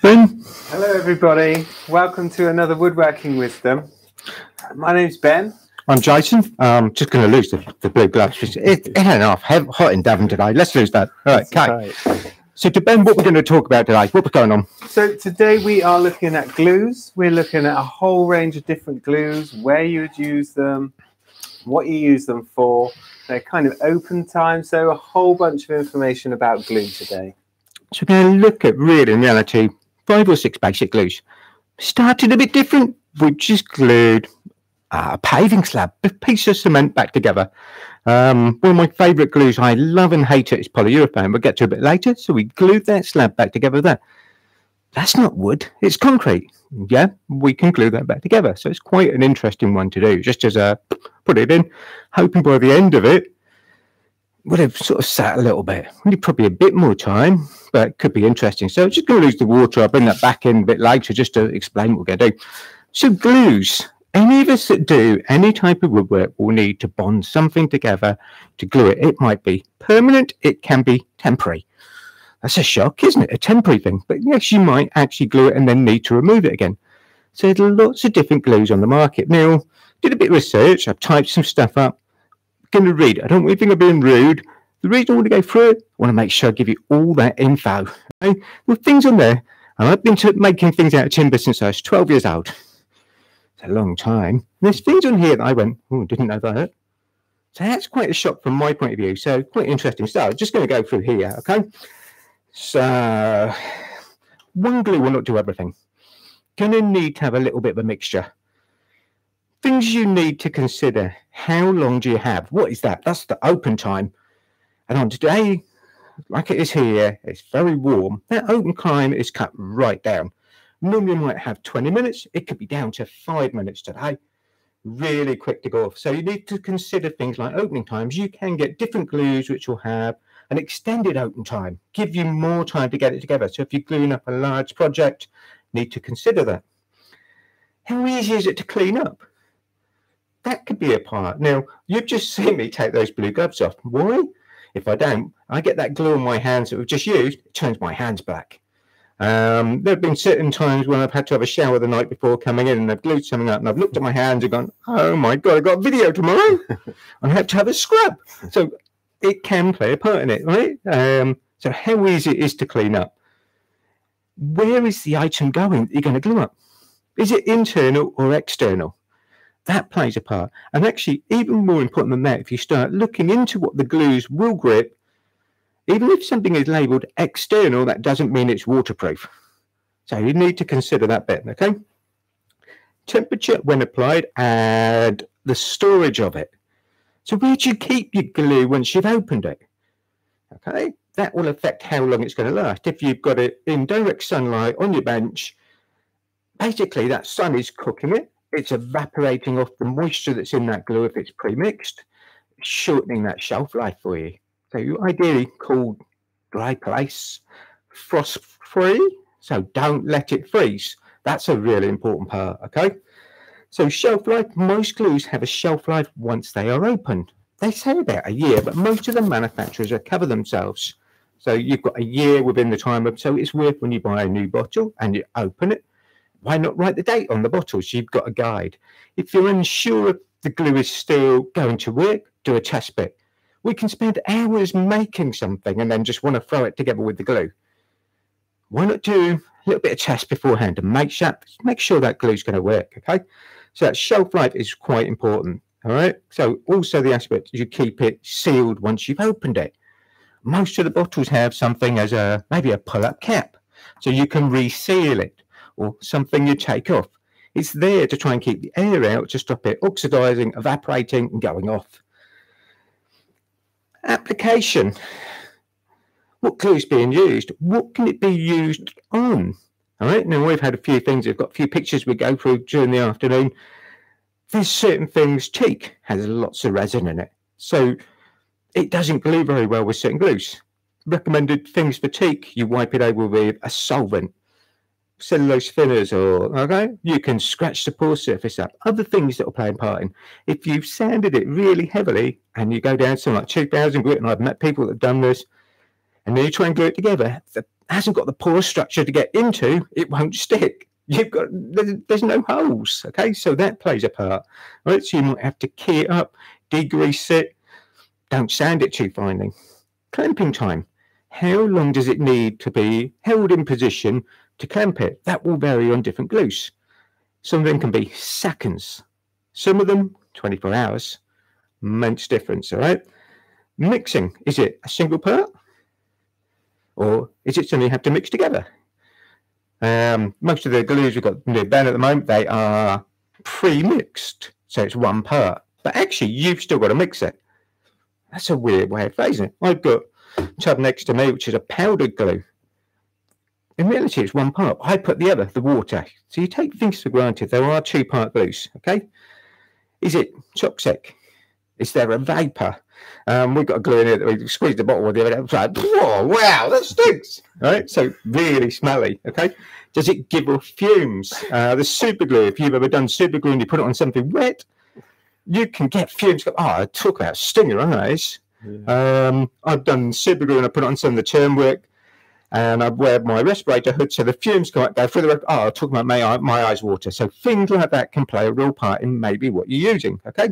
Ben. Hello everybody, welcome to another Woodworking Wisdom. My name's Ben. I'm Jason. I'm just going to lose the blue gloves. It's enough hot in Devon today. Let's lose that. All right, okay. So to Ben, what we're going to talk about today, what's going on? So today we are looking at glues. We're looking at a whole range of different glues, where you would use them, what you use them for. They're kind of open time, so a whole bunch of information about glue today. So we're going to look at, really, in reality, 5 or 6 basic glues. Started a bit different. We just glued a paving slab, a piece of cement back together. One of my favourite glues, I love and hate it, is polyurethane. We'll get to it a bit later. So we glued that slab back together there. That's not wood, it's concrete. Yeah, we can glue that back together. So it's quite an interesting one to do, just as a put it in, hoping by the end of it, would have sort of sat a little bit. We need probably a bit more time, but it could be interesting. So just going to lose the water. I'll bring that back in a bit later just to explain what we're going to do. So glues. Any of us that do any type of woodwork will need to bond something together to glue it. It might be permanent. It can be temporary. That's a shock, isn't it? A temporary thing. But yes, you might actually glue it and then need to remove it again. So there's lots of different glues on the market. Neil did a bit of research. I've typed some stuff up. Going to read. I don't really think I'm being rude. The reason I want to go through it, I want to make sure I give you all that info. Okay? With things on there, and I've been making things out of timber since I was 12 years old. It's a long time. And there's things on here that I went, oh, didn't know that. So that's quite a shock from my point of view. So quite interesting. So I'm just going to go through here, okay? So one glue will not do everything. Going to need to have a little bit of a mixture. Things you need to consider. How long do you have? What is that? That's the open time. And on today, like it is here, it's very warm. That open time is cut right down. Normally you might have 20 minutes. It could be down to 5 minutes today. Really quick to go off. So you need to consider things like opening times. You can get different glues which will have an extended open time, give you more time to get it together. So if you're gluing up a large project, you need to consider that. How easy is it to clean up? That could be a part. Now, you've just seen me take those blue gloves off. Why? If I don't, I get that glue on my hands that we've just used. It turns my hands black. There have been certain times when I've had to have a shower the night before coming in and I've glued something up and I've looked at my hands and gone, oh, my God, I've got a video tomorrow. I have to have a scrub. So it can play a part in it, right? So how easy it is to clean up. Where is the item going that you're going to glue up? Is it internal or external? That plays a part. And actually, even more important than that, if you start looking into what the glues will grip, even if something is labelled external, that doesn't mean it's waterproof. So you need to consider that bit, okay? Temperature when applied and the storage of it. So where do you keep your glue once you've opened it? Okay, that will affect how long it's going to last. If you've got it in direct sunlight on your bench, basically that sun is cooking it. It's evaporating off the moisture that's in that glue if it's pre-mixed, shortening that shelf life for you. So you ideally cool, dry place, frost-free, so don't let it freeze. That's a really important part, okay? So shelf life, most glues have a shelf life once they are opened. They say about a year, but most of the manufacturers cover themselves. So you've got a year within the time of, so it's worth when you buy a new bottle and you open it, why not write the date on the bottle so you've got a guide? If you're unsure if the glue is still going to work, do a test bit. We can spend hours making something and then just want to throw it together with the glue. Why not do a little bit of test beforehand and make sure that glue is going to work, okay? So that shelf life is quite important, all right? So also the aspect is you keep it sealed once you've opened it. Most of the bottles have something as a maybe a pull-up cap so you can reseal it. Or something you take off. It's there to try and keep the air out to stop it oxidizing, evaporating, and going off. Application. What glue is being used? What can it be used on? All right, now we've had a few things. We've got a few pictures we go through during the afternoon. There's certain things. Teak has lots of resin in it. So it doesn't glue very well with certain glues. Recommended things for teak, you wipe it over with a solvent. Cellulose thinners, or okay, you can scratch the pore surface up. Other things that will play a part in. If you've sanded it really heavily and you go down to like 2000 grit, and I've met people that have done this, and then you try and glue it together, the hasn't got the pore structure to get into, it won't stick. You've got, there's no holes, okay? So that plays a part, right? So you might have to key it up, degrease it, don't sand it too finely. Clamping time. How long does it need to be held in position to clamp it? That will vary on different glues. Some of them can be seconds. Some of them, 24 hours. Immense difference, all right? Mixing. Is it a single part? Or is it something you have to mix together? Most of the glues we've got near Ben at the moment, they are pre-mixed. So it's one part. But actually, you've still got to mix it. That's a weird way of phrasing it. I've got a tub next to me, which is a powdered glue. In reality, it's one part. I put the other, the water. So you take things for granted. There are two-part glues, okay? Is it toxic? Is there a vapor? We've got a glue in here that we squeezed the bottle with the other. It's like, whoa, wow, that stinks. Right? So really smelly, okay? Does it give off fumes? The super glue, if you've ever done super glue and you put it on something wet, you can get fumes. Oh, I talk about stinger eyes. Yeah. I've done super glue and I put it on some of the churn work, and I wear my respirator hood, so the fumes come out, go through the. Oh, I talk about my eyes water. So things like that can play a real part in maybe what you're using. Okay,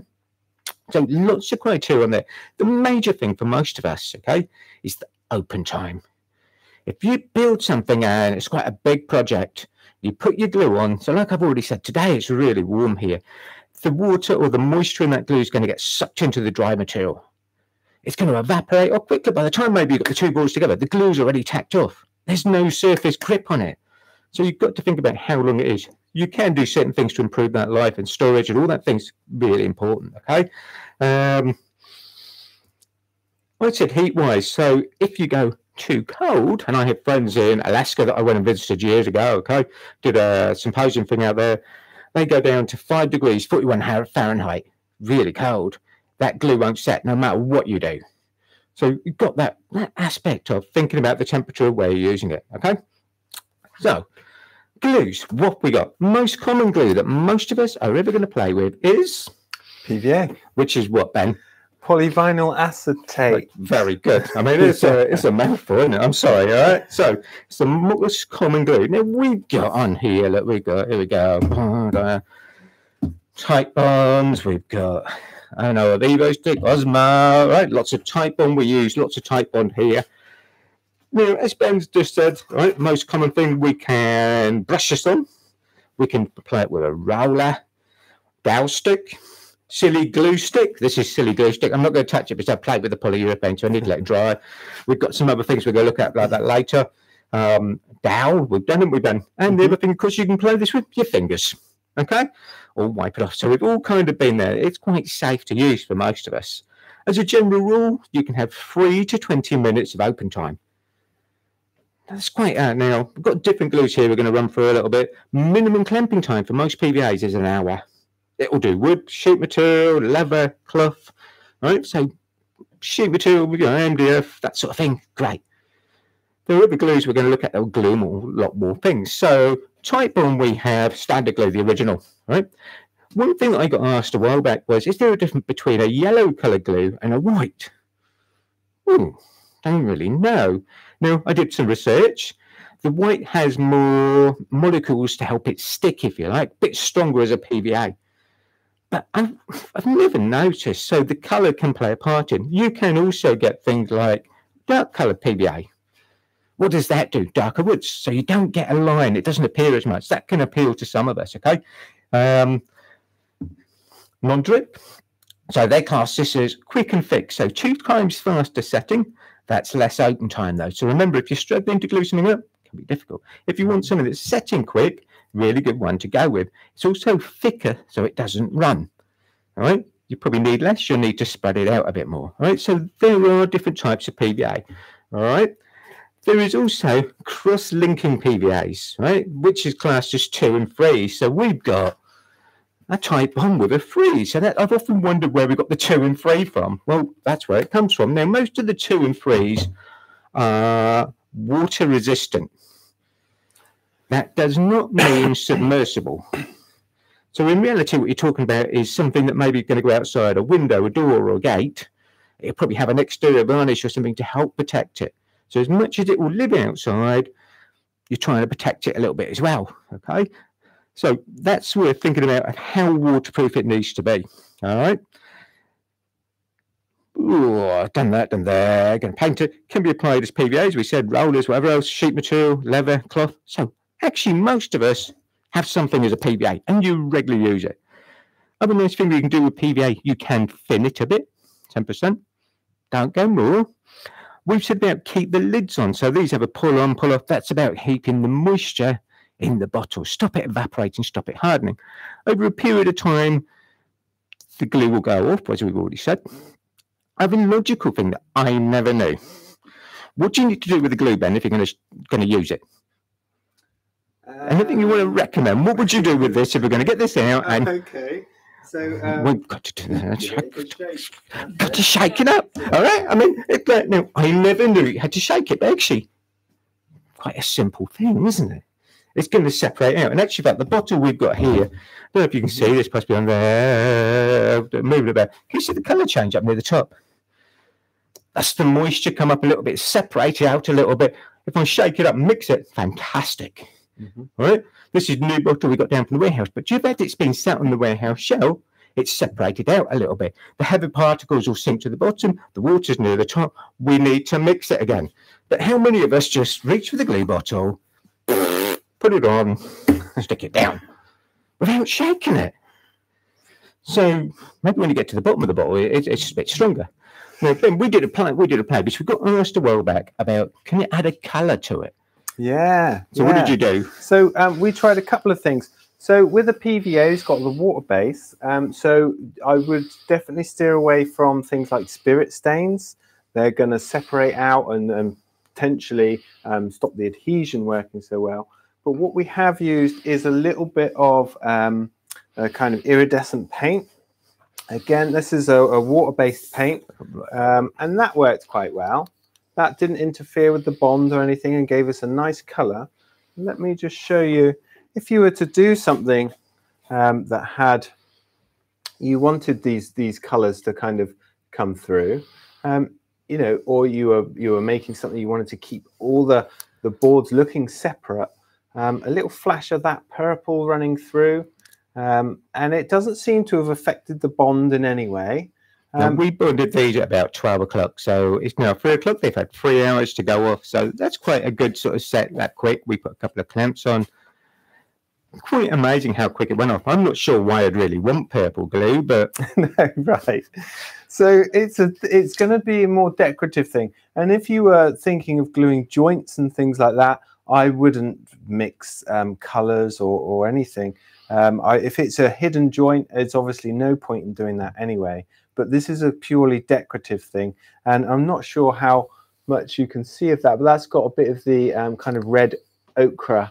so lots of criteria on there. The major thing for most of us, okay, is the open time. If you build something and it's quite a big project, you put your glue on. So like I've already said, today it's really warm here. The water or the moisture in that glue is going to get sucked into the dry material. It's going to evaporate or quickly. By the time maybe you've got the two balls together, the glue's already tacked off. There's no surface grip on it. So you've got to think about how long it is. You can do certain things to improve that life, and storage and all that thing's really important, okay? I said heat-wise. So if you go too cold, and I have friends in Alaska that I went and visited years ago, okay? Did a symposium thing out there. They go down to 5 degrees, 41 Fahrenheit, really cold. That glue won't set no matter what you do. So you've got that aspect of thinking about the temperature of where you're using it, okay? So glues, what we got? Most common glue that most of us are ever going to play with is? PVA. Which is what, Ben? Polyvinyl acetate. Very good. I mean, it's a mouthful, isn't it? I'm sorry, all right? So it's the most common glue. Now, we've got on here, look, we've got, here we go, Titebonds, we've got, I don't know, Evo Stick, Osmo, right? Lots of Titebond we use, lots of Titebond here. Now, as Ben's just said, right, most common thing, we can brush this on. We can play it with a roller, dowel stick. Silly glue stick. This is silly glue stick. I'm not going to touch it because I played with the polyurethane, so I need to let it dry. We've got some other things we're going to look at like that later. Dowel, we've done it, we've done. And the other thing, of course, you can play this with your fingers, okay? Or wipe it off. So we've all kind of been there. It's quite safe to use for most of us. As a general rule, you can have 3 to 20 minutes of open time. That's quite out now. We've got different glues here we're going to run through a little bit. Minimum clamping time for most PVAs is an hour. It will do wood, sheet material, leather, cloth, right? So sheet material, you know, MDF, that sort of thing, great. There are other glues we're going to look at that will glue more, a lot more things. So Titebond we have standard glue, the original, right? One thing that I got asked a while back was, is there a difference between a yellow colour glue and a white? Ooh, don't really know. Now, I did some research. The white has more molecules to help it stick, if you like, a bit stronger as a PVA. But I've never noticed, so the colour can play a part in. You can also get things like dark coloured PVA. What does that do? Darker woods. So you don't get a line. It doesn't appear as much. That can appeal to some of us, okay? Non-drip. So they class this as quick and fix. So 2 times faster setting. That's less open time, though. So remember, if you're struggling to glue something up, it can be difficult. If you want something that's setting quick, really good one to go with. It's also thicker, so it doesn't run. All right, you probably need less, you'll need to spread it out a bit more. All right, so there are different types of PVA. All right, there is also cross-linking PVAs, right, which is classes 2 and 3. So we've got a Titebond with a 3. So that I've often wondered where we got the 2 and 3 from. Well, that's where it comes from. Now, most of the 2 and 3s are water resistant. That does not mean submersible. So in reality, what you're talking about is something that maybe going to go outside a window, a door, or a gate. It'll probably have an exterior varnish or something to help protect it. So as much as it will live outside, you're trying to protect it a little bit as well, okay? So that's worth thinking about how waterproof it needs to be, all right? Ooh, I've done that, done there. Going to paint it. Can be applied as PVA, as we said, rollers, whatever else, sheet material, leather, cloth. So actually most of us have something as a PVA and you regularly use it. Other nice thing you can do with PVA, you can thin it a bit, 10%. Don't go more. We've said about keep the lids on. So these have a pull on, pull off. That's about keeping the moisture in the bottle. Stop it evaporating, stop it hardening. Over a period of time, the glue will go off, as we've already said. Other logical thing that I never knew. What do you need to do with the glue, Ben, if you're going to use it? Anything you want to recommend? What would you do with this if we're going to get this out? And okay. So, we've got to do that. Got to shake it up. All right. I mean, no, I never knew you had to shake it. But actually, quite a simple thing, isn't it? It's going to separate out. And actually, about the bottle we've got here, I don't know if you can see this, possibly on there, moving about. Can you see the colour change up near the top? That's the moisture come up a little bit, separate it out a little bit. If I shake it up and mix it, fantastic. Mm-hmm. All right, this is new bottle we got down from the warehouse, but due to that it's been sat on the warehouse shelf, it's separated out a little bit. The heavy particles will sink to the bottom, the water's near the top, we need to mix it again. But how many of us just reach for the glue bottle, put it on, and stick it down without shaking it? So maybe when you get to the bottom of the bottle, it's a bit stronger. Now, then we did a play, because we got asked a while back about, can you add a colour to it? Yeah. So yeah. What did you do? So we tried a couple of things. So with the PVA, it's got the water base. So I would definitely steer away from things like spirit stains. They're going to separate out and potentially stop the adhesion working so well. But what we have used is a little bit of a kind of iridescent paint. Again, this is a water-based paint, and that worked quite well. That didn't interfere with the bond or anything and gave us a nice color. Let me just show you, if you were to do something that had, you wanted these colors to kind of come through, you know, or you were making something you wanted to keep all the boards looking separate, a little flash of that purple running through, and it doesn't seem to have affected the bond in any way. We bonded these at about 12 o'clock, so it's now 3 o'clock. They've had 3 hours to go off, so that's quite a good sort of set that quick. We put a couple of clamps on. Quite amazing how quick it went off. I'm not sure why I'd really want purple glue, but... no, right. So it's going to be a more decorative thing. And if you were thinking of gluing joints and things like that, I wouldn't mix colours or anything. If it's a hidden joint, it's obviously no point in doing that anyway. But this is a purely decorative thing. And I'm not sure how much you can see of that, but that's got a bit of the kind of red ochre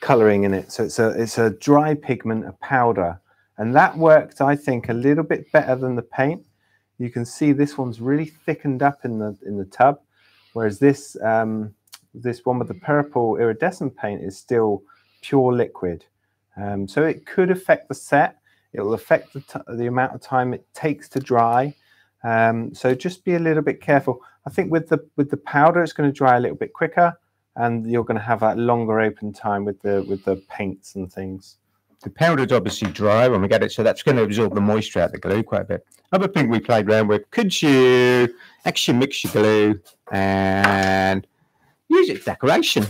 colouring in it. So it's a dry pigment, a powder. And that worked, I think, a little bit better than the paint. You can see this one's really thickened up in the tub, whereas this one with the purple iridescent paint is still pure liquid. So it could affect the set. It will affect the amount of time it takes to dry. So just be a little bit careful. I think with the powder, it's going to dry a little bit quicker, and you're going to have a longer open time with the paints and things. The powder's obviously dry when we get it, so that's going to absorb the moisture out of the glue quite a bit. Other thing we played around with, could you actually mix your glue and use it for decoration?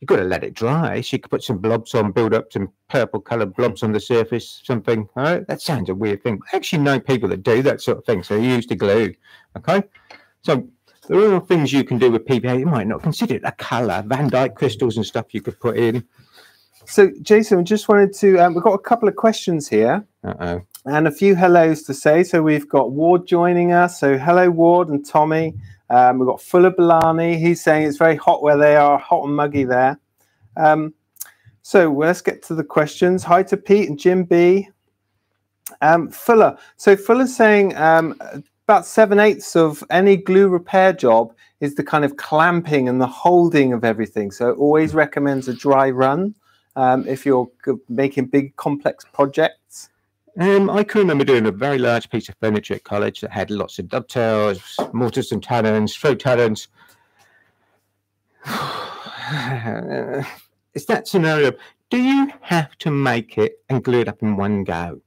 You've got to let it dry. So you could put some blobs on, build up some purple coloured blobs on the surface, something. All right? That sounds a weird thing. I actually know people that do that sort of thing, so they use the glue. Okay? So there are all things you can do with PVA you might not consider. A colour, Van Dyke crystals and stuff you could put in. So, Jason, we just wanted to... we've got a couple of questions here. Uh-oh. And a few hellos to say. So we've got Ward joining us. So hello, Ward and Tommy. We've got Fuller Bellani. He's saying it's very hot where they are, hot and muggy there. So let's get to the questions. Hi to Pete and Jim B. Fuller. So Fuller's saying about 7/8 of any glue repair job is the kind of clamping and the holding of everything. So always recommends a dry run if you're making big complex projects. I can remember doing a very large piece of furniture at college that had lots of dovetails, mortars and tenons, through tenons. It's that scenario. Do you have to make it and glue it up in one go?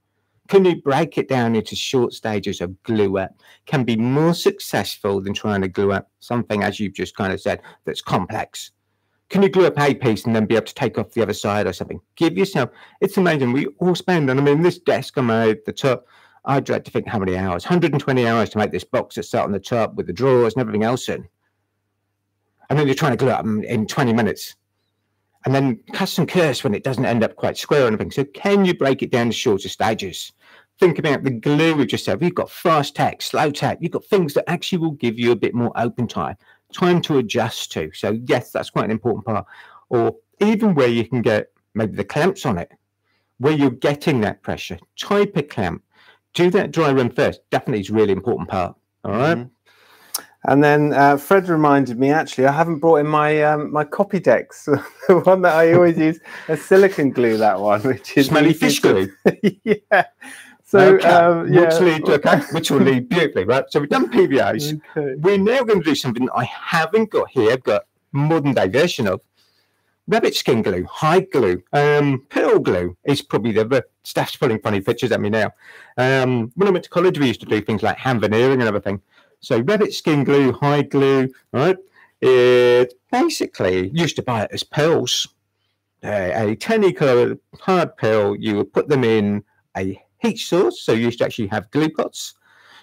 Can you break it down into short stages of glue up? Can be more successful than trying to glue up something, as you've just kind of said, that's complex. Can you glue up a piece and then be able to take off the other side or something? Give yourself, it's amazing. We all spend, and I mean, this desk I made, the top, I'd like to think how many hours, 120 hours to make this box that's sat on the top with the drawers and everything else in. And then you're trying to glue it up in 20 minutes. And then cuss and curse when it doesn't end up quite square or anything. So can you break it down to shorter stages? Think about the glue with yourself. You've got fast tack, slow tack. You've got things that actually will give you a bit more open time, time to adjust to. So yes, that's quite an important part. Or even where you can get maybe the clamps on it, where you're getting that pressure. Type a clamp. Do that dry run first. Definitely is a really important part. All right. Mm-hmm. And then Fred reminded me, actually, I haven't brought in my my copy decks, the one that I always use, a silicone glue, that one, which is smelly fish glue. Yeah. So, okay. Which will lead beautifully, right? So we've done PVAs. Okay. We're now going to do something I haven't got here. I've got modern day version of rabbit skin glue, hide glue, pearl glue is probably the staff's pulling funny pictures at me now. When I went to college, we used to do things like hand veneering and everything. So rabbit skin glue, hide glue, right? It basically used to buy it as pills. A tiny colour hard pill, you would put them in a heat source. So you used to actually have glue pots.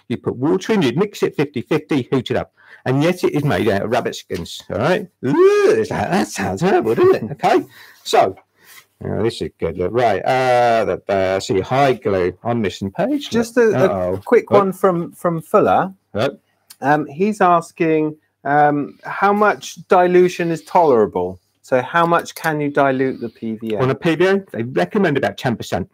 You put water in, you'd mix it 50-50, heat it up. And yet it is made out of rabbit skins, all right? Ooh, that sounds horrible, doesn't it? Okay, so... Oh, this is good. Look, right. See, hide glue on missing page. Just a quick one from Fuller. Yep. He's asking how much dilution is tolerable. So how much can you dilute the PVA? On a PVA, they recommend about 10%.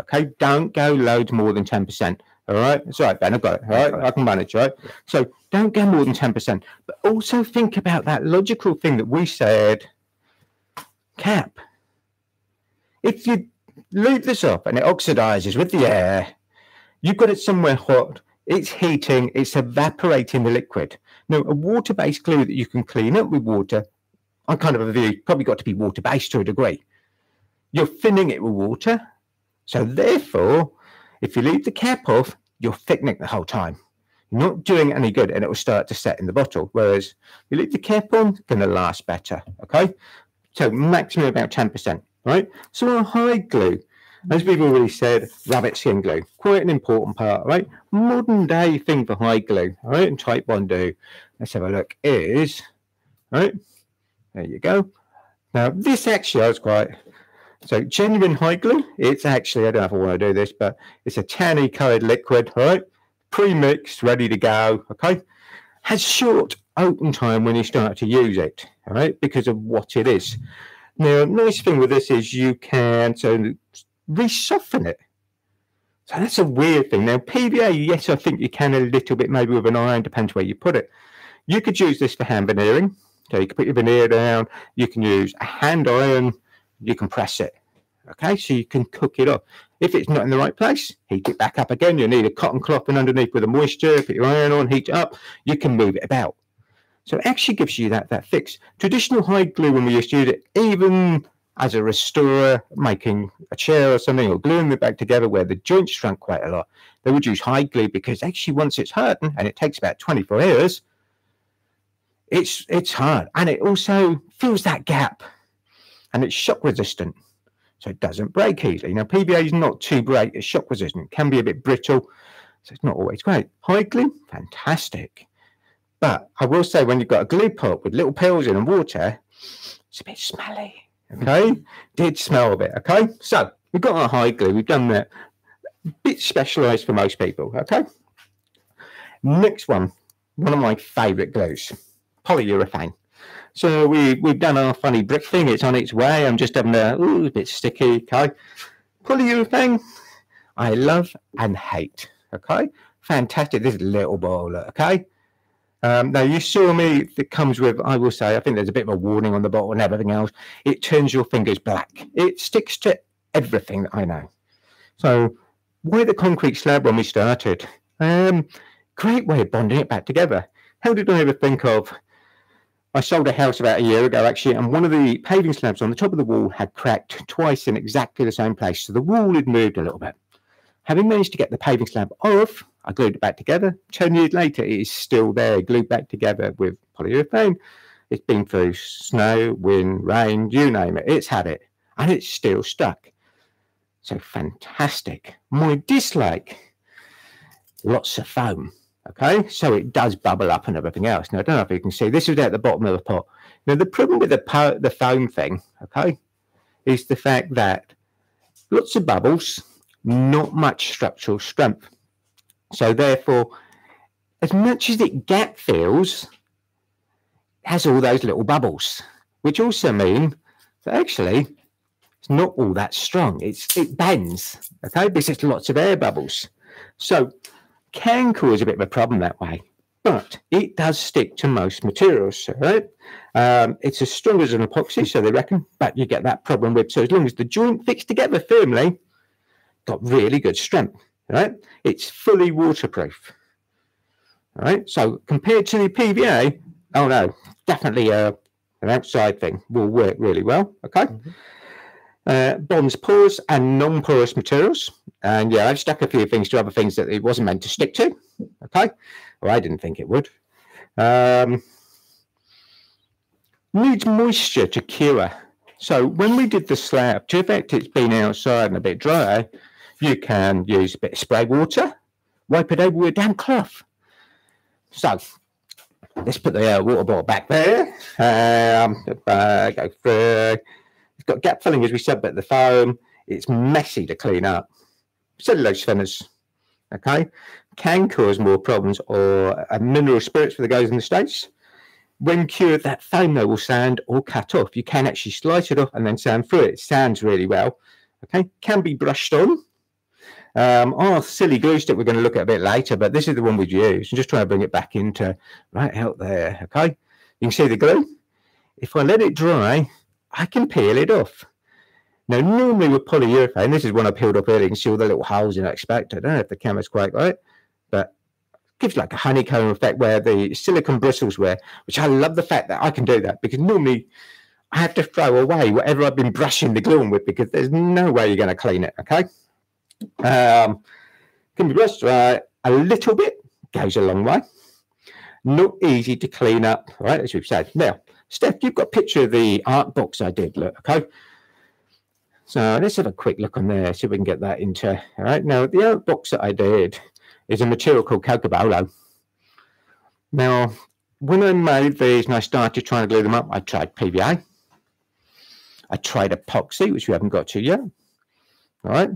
Okay, don't go loads more than 10%. All right, it's all right, Ben. I've got it. All right, I can manage. Right. Yeah. So don't go more than 10%. But also think about that logical thing that we said. Cap. If you leave this up and it oxidizes with the air, you've got it somewhere hot, it's heating, it's evaporating the liquid. Now, a water-based glue that you can clean up with water, I kind of agree, probably got to be water-based to a degree. You're thinning it with water, so therefore, if you leave the cap off, you're thickening the whole time. You're not doing any good, and it will start to set in the bottle, whereas you leave the cap on, it's going to last better, okay? So maximum about 10%. Right, so our hide glue, as we've already said, rabbit skin glue, quite an important part, right? Modern day thing for hide glue, all right? And Titebond do. Let's have a look. Is right there you go. Now this actually is quite so genuine hide glue. It's actually I don't know if I want to do this, but it's a tanny coloured liquid, all right? Pre-mixed, ready to go. Okay, has short open time when you start to use it, all right? Because of what it is. Now, nice thing with this is you can re-soften it. So that's a weird thing. Now, PVA, yes, I think you can a little bit, maybe with an iron, depends where you put it. You could use this for hand veneering. So you can put your veneer down. You can use a hand iron. You can press it. Okay, so you can cook it up. If it's not in the right place, heat it back up again. You'll need a cotton cloth in underneath with the moisture. Put your iron on, heat it up. You can move it about. So it actually gives you that fix. Traditional hide glue, when we used to use it, even as a restorer, making a chair or something, or gluing it back together where the joints shrunk quite a lot, they would use hide glue because actually once it's hardened, and it takes about 24 hours, it's hard. And it also fills that gap. And it's shock resistant, so it doesn't break easily. Now, PVA is not too great. It's shock resistant. It can be a bit brittle, so it's not always great. Hide glue, fantastic. But I will say when you've got a glue pot with little pills in and water, it's a bit smelly, okay? Did smell a bit, okay? So we've got our hide glue. We've done that. A bit specialised for most people, okay? Next one of my favourite glues, polyurethane. So we've done our funny brick thing. It's on its way. I'm just having a bit sticky, okay? Polyurethane, I love and hate, okay? Fantastic. This little ball, okay? Now, you saw me, that comes with, I will say, I think there's a bit of a warning on the bottle and everything else. It turns your fingers black. It sticks to everything that I know. So Why the concrete slab when we started? Great way of bonding it back together. How did I ever think of? I sold a house about a year ago, actually, and one of the paving slabs on the top of the wall had cracked twice in exactly the same place, so the wall had moved a little bit. Having managed to get the paving slab off, I glued it back together. 10 years later, it is still there, glued back together with polyurethane. It's been through snow, wind, rain, you name it. It's had it, and it's still stuck. So fantastic. My dislike, lots of foam. Okay, so it does bubble up and everything else. Now, I don't know if you can see, this is at the bottom of the pot. Now, the problem with the foam thing, okay, is the fact that lots of bubbles, not much structural strength. So, therefore, as much as it gap fills, it has all those little bubbles, which also mean that actually it's not all that strong. It bends, okay, because it's lots of air bubbles. So, can cause a bit of a problem that way, but it does stick to most materials, right? It's as strong as an epoxy, so they reckon, but you get that problem with, so as long as the joint fits together firmly, got really good strength, right? It's fully waterproof, all right? So compared to the PVA, oh no, definitely an outside thing will work really well, okay? Mm-hmm. Bonds porous and non-porous materials, and yeah, I've stuck a few things to other things that it wasn't meant to stick to, okay? Well, I didn't think it would. Needs moisture to cure. So when we did the slab, to effect it's been outside and a bit dry, you can use a bit of spray water, wipe it over with a damp cloth. So let's put the water bottle back there, go through. It's got gap filling, as we said, but the foam, it's messy to clean up. Cellulose thinners, okay, can cause more problems, or mineral spirits for the guys in the States. When cured, that foam, though, will sand or cut off. You can actually slice it off and then sand through it. It sands really well, okay, can be brushed on. Our silly glue stick we're going to look at a bit later, but this is the one we'd use. I'm just trying to bring it back into right out there, okay. You can see the glue. If I let it dry, I can peel it off. Now, normally with polyurethane, this is one I peeled off earlier, you can see all the little holes in expect. I don't know if the camera's quite right, but it gives like a honeycomb effect where the silicone bristles were, which I love the fact that I can do that, because normally I have to throw away whatever I've been brushing the glue on with, because there's no way you're going to clean it, okay? Can be brushed a little bit, goes a long way. Not easy to clean up, right, as we've said. Now, Steph, you've got a picture of the art box I did, look, okay? So let's have a quick look on there, see if we can get that into, all right? Now, the art box that I did is a material called cocobolo. Now, when I made these and I started trying to glue them up, I tried PVA. I tried epoxy, which we haven't got to yet, all right?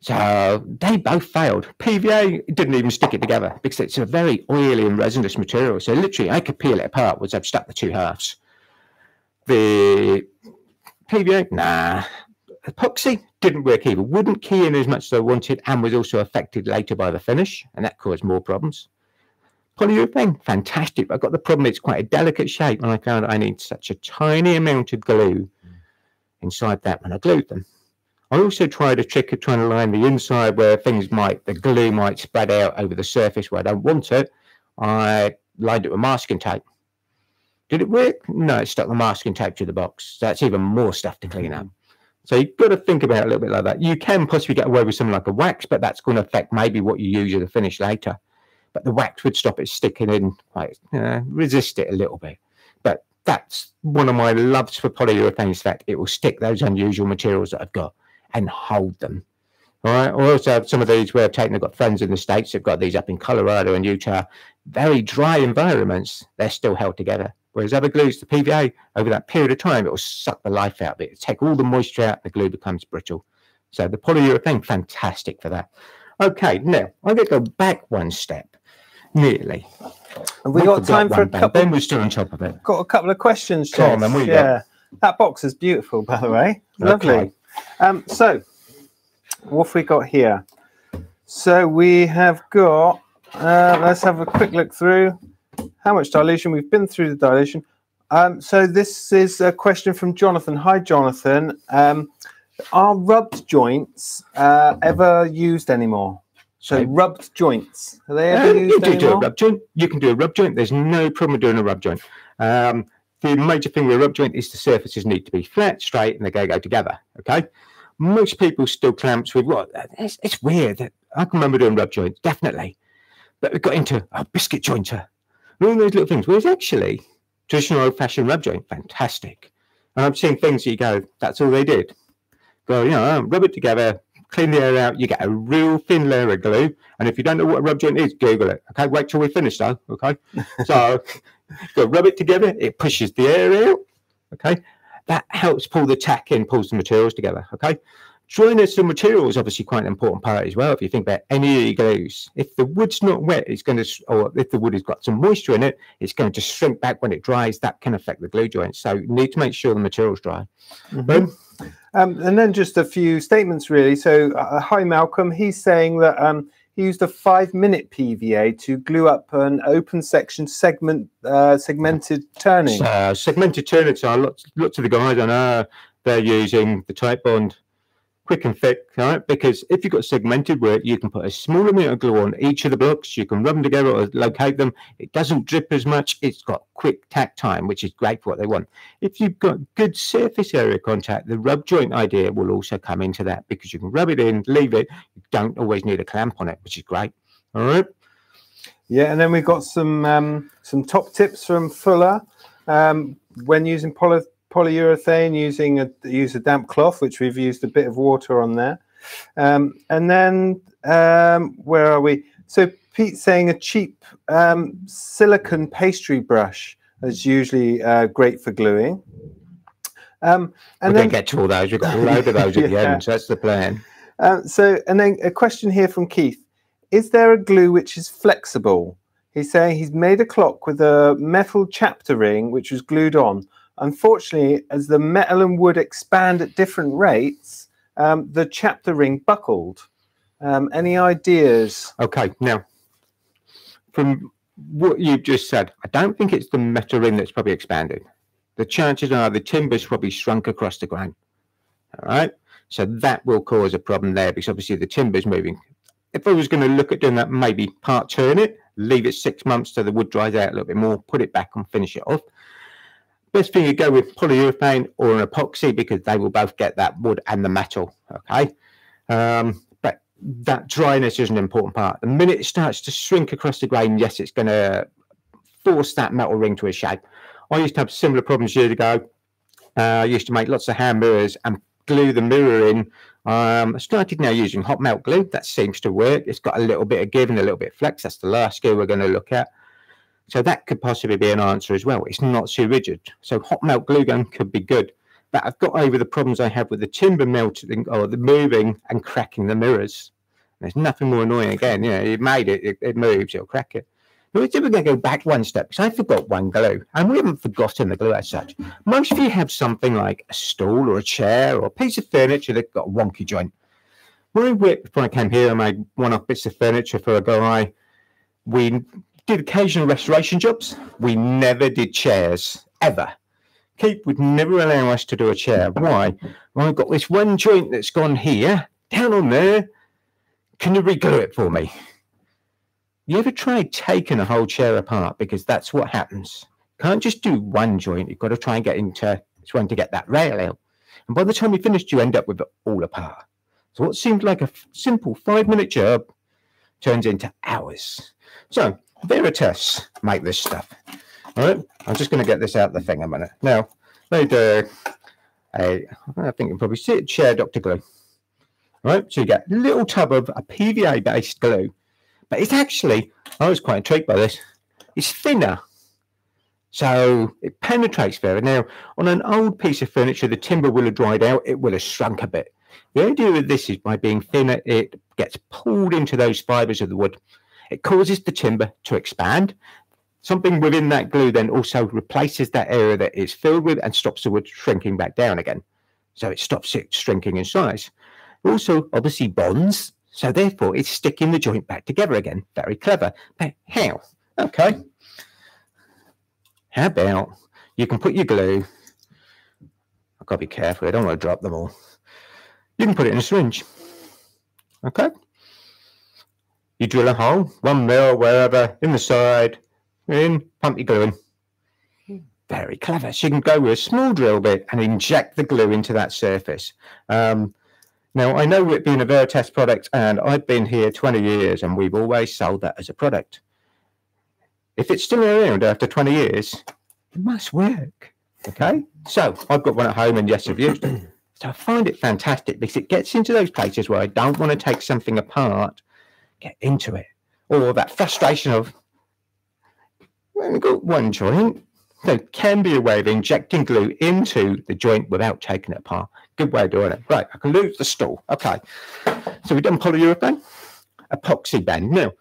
So they both failed. PVA didn't even stick it together because it's a very oily and resinous material. So literally, I could peel it apart once I've stuck the two halves. The PVA, nah. Epoxy didn't work either. Wouldn't key in as much as I wanted and was also affected later by the finish, and that caused more problems. Polyurethane, fantastic. But I've got the problem it's quite a delicate shape, and I found I need such a tiny amount of glue inside that when I glued them. I also tried a trick of trying to line the inside where things might, the glue might spread out over the surface where I don't want it. I lined it with masking tape. Did it work? No, it stuck the masking tape to the box. So that's even more stuff to clean up. So you've got to think about it a little bit like that. You can possibly get away with something like a wax, but that's going to affect maybe what you use as a finish later. But the wax would stop it sticking in, like, resist it a little bit. But that's one of my loves for polyurethane is that it will stick those unusual materials that I've got and hold them, all right? I also have some of these where I've got friends in the States who've got these up in Colorado and Utah, very dry environments, they're still held together. Whereas other glues, the PVA, over that period of time, it will suck the life out of it. It'll take all the moisture out, the glue becomes brittle. So the polyurethane, fantastic for that. Okay, now, I'm going to go back one step, nearly. And we got time for a couple. Ben was still on top of it. Got a couple of questions, Tom. Yeah. That box is beautiful, by the way. Lovely. Okay. So what have we got here? So we have got, let's have a quick look through how much dilution we've been through the dilution. So this is a question from Jonathan. Hi, Jonathan. Are rubbed joints ever used anymore? So rubbed joints, are they ever used anymore? Do a rub joint. You can do a rub joint. There's no problem with doing a rub joint. The major thing with a rub joint is the surfaces need to be flat, straight, and they go together. Okay. Most people still clamps with what? It's weird. I can remember doing rub joints, definitely. But we got into a biscuit jointer. All those little things. Whereas actually, traditional old-fashioned rub joint, fantastic. And I'm seeing things that you go, that's all they did. Go, you know, rub it together, clean the air out. You get a real thin layer of glue. And if you don't know what a rub joint is, Google it. Okay, wait till we finish though. Okay, so go rub it together. It pushes the air out. Okay, that helps pull the tack in, pulls the materials together. Okay, joiners and materials obviously quite an important part as well. If you think about any of your glues, if the wood's not wet, it's going to, or if the wood has got some moisture in it, it's going to shrink back when it dries. That can affect the glue joints. So you need to make sure the material's dry. Mm-hmm. Boom. And then just a few statements, really. So, hi, Malcolm. He's saying that he used a 5-minute PVA to glue up an open section segment, segmented turning. Segmented turning. So, lots of the guys I know, they're using the Titebond quick and thick, right? Because if you've got segmented work, you can put a small amount of glue on each of the blocks. You can rub them together or locate them. It doesn't drip as much. It's got quick tack time, which is great for what they want. If you've got good surface area contact, the rub joint idea will also come into that because you can rub it in, leave it. You don't always need a clamp on it, which is great. All right. Yeah, and then we've got some top tips from Fuller. When using polyurethane, use a damp cloth, which we've used a bit of water on there. And then where are we? So Pete's saying a cheap silicone pastry brush is usually great for gluing. And we then get to all those. We've got a load of those at the end. So that's the plan. So and then a question here from Keith: is there a glue which is flexible? He's saying he's made a clock with a metal chapter ring which was glued on. Unfortunately, as the metal and wood expand at different rates, the chapter ring buckled. Any ideas? Okay, now, from what you've just said, I don't think it's the metal ring that's probably expanded. The chances are the timber's probably shrunk across the ground. All right, so that will cause a problem there because obviously the timber's moving. If I was going to look at doing that, maybe part turn it, leave it 6 months so the wood dries out a little bit more, put it back and finish it off. Best thing you go with polyurethane or an epoxy because they will both get that wood and the metal, okay? But that dryness is an important part. The minute it starts to shrink across the grain, yes, it's going to force that metal ring to a shape. I used to have similar problems years ago. I used to make lots of hand mirrors and glue the mirror in. I started now using hot melt glue. That seems to work. It's got a little bit of give and a little bit of flex. That's the last skill we're going to look at. So that could possibly be an answer as well. It's not too rigid. So hot melt glue gun could be good. But I've got over the problems I have with the timber melting or the moving and cracking the mirrors. And there's nothing more annoying again. You know, you made it, it moves, it'll crack it. Now, we're going to go back one step because I forgot one glue. And we haven't forgotten the glue as such. Most of you have something like a stool or a chair or a piece of furniture that's got a wonky joint. When I came here, I made one-off bits of furniture for a guy. We did occasional restoration jobs. We never did chairs, ever. Keith would never allow us to do a chair. Why? Well, I've got this one joint that's gone here, down on there. Can you re-glue it for me? You ever tried taking a whole chair apart? Because that's what happens. Can't just do one joint. You've got to try and get into trying to get that rail out. And by the time you finished, you end up with it all apart. So what seemed like a simple 5-minute job turns into hours. So Veritas make this stuff. All right, I'm just going to get this out of the thing a minute. Now, they do a, I think you can probably see it, Chair Doctor glue. All right, so you get a little tub of a PVA-based glue. But it's actually, I was quite intrigued by this, it's thinner. So it penetrates better. Now, on an old piece of furniture, the timber will have dried out. It will have shrunk a bit. The idea with this is by being thinner, it gets pulled into those fibres of the wood. It causes the timber to expand. Something within that glue then also replaces that area that it's filled with and stops the wood shrinking back down again. So it stops it shrinking in size. It also obviously bonds. So therefore, it's sticking the joint back together again. Very clever. But how? Okay. How about you can put your glue? I've got to be careful. I don't want to drop them all. You can put it in a syringe. Okay? You drill a hole, 1 mil, wherever, in the side, in, pump your glue in. Very clever. So you can go with a small drill bit and inject the glue into that surface. Now, I know it being a Veritas product, and I've been here 20 years, and we've always sold that as a product. If it's still around after 20 years, it must work. Okay? So I've got one at home, and yes, I've used it. So I find it fantastic because it gets into those places where I don't want to take something apart, get into it. Or that frustration of, I've only got one joint. There can be a way of injecting glue into the joint without taking it apart. Good way of doing it. Right, I can lose the stool. Okay. So we've done polyurethane, epoxy band. Now,